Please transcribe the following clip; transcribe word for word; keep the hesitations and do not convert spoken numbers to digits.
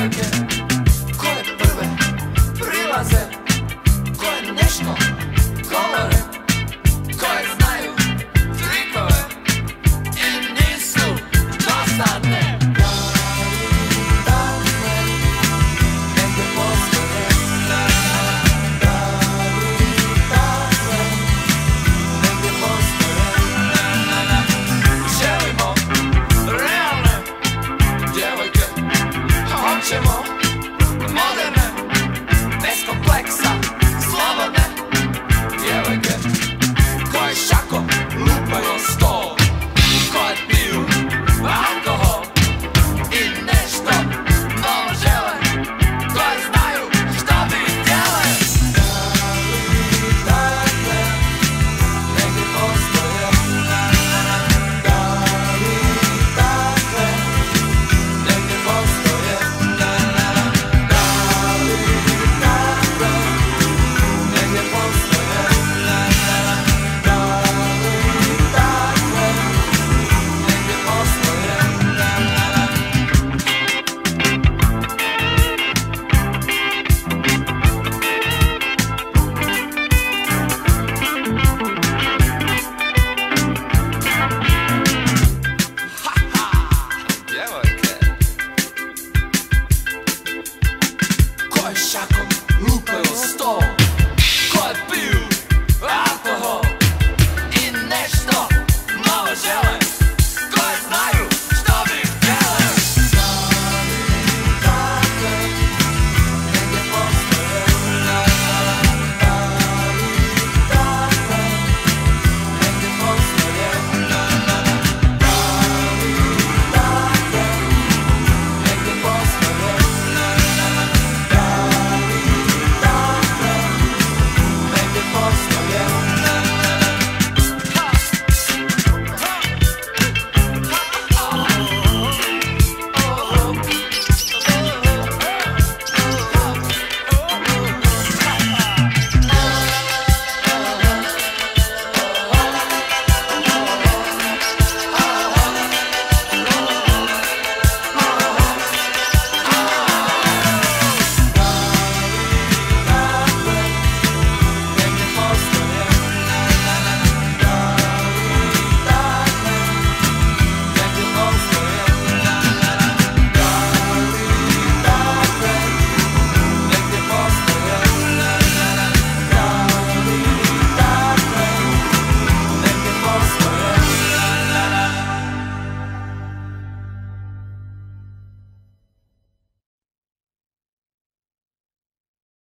djevojke koje prve prilaze, koje nešto govore, koje znaju trikove i nisu dosadne. Shakom lupaju sto.